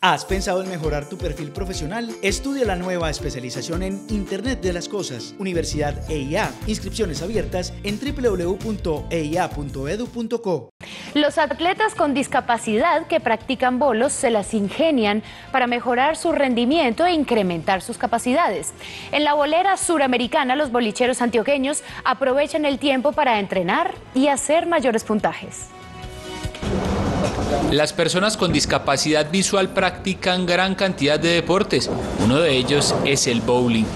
¿Has pensado en mejorar tu perfil profesional? Estudia la nueva especialización en Internet de las Cosas, Universidad EIA. Inscripciones abiertas en www.eia.edu.co. Los atletas con discapacidad que practican bolos se las ingenian para mejorar su rendimiento e incrementar sus capacidades. En la bolera suramericana, los bolicheros antioqueños aprovechan el tiempo para entrenar y hacer mayores puntajes. Las personas con discapacidad visual practican gran cantidad de deportes. Uno de ellos es el bowling.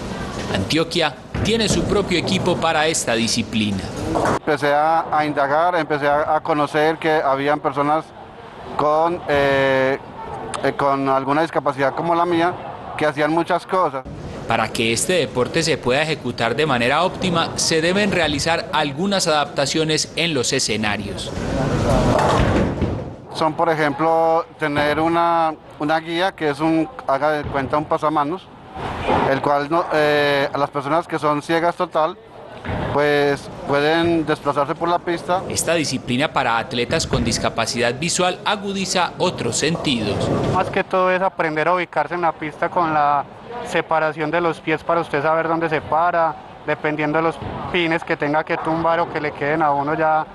Antioquia tiene su propio equipo para esta disciplina. Empecé a indagar, empecé a conocer que habían personas con alguna discapacidad como la mía que hacían muchas cosas. Para que este deporte se pueda ejecutar de manera óptima, se deben realizar algunas adaptaciones en los escenarios. Son, por ejemplo, tener una guía que es haga de cuenta un pasamanos, el cual a las personas que son ciegas total, pues pueden desplazarse por la pista. Esta disciplina para atletas con discapacidad visual agudiza otros sentidos. Más que todo es aprender a ubicarse en la pista con la separación de los pies para usted saber dónde se para, dependiendo de los pines que tenga que tumbar o que le queden a uno ya.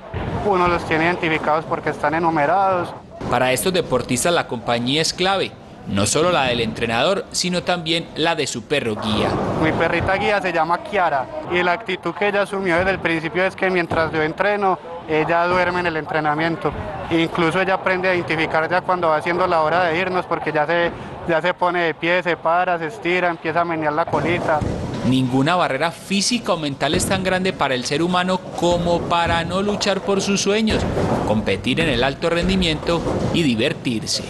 Uno los tiene identificados porque están enumerados. Para estos deportistas la compañía es clave, no solo la del entrenador, sino también la de su perro guía. Mi perrita guía se llama Kiara y la actitud que ella asumió desde el principio es que mientras yo entreno, ella duerme en el entrenamiento. Incluso ella aprende a identificar ya cuando va haciendo la hora de irnos porque ya se pone de pie, se para, se estira, empieza a menear la colita. Ninguna barrera física o mental es tan grande para el ser humano como para no luchar por sus sueños, competir en el alto rendimiento y divertirse.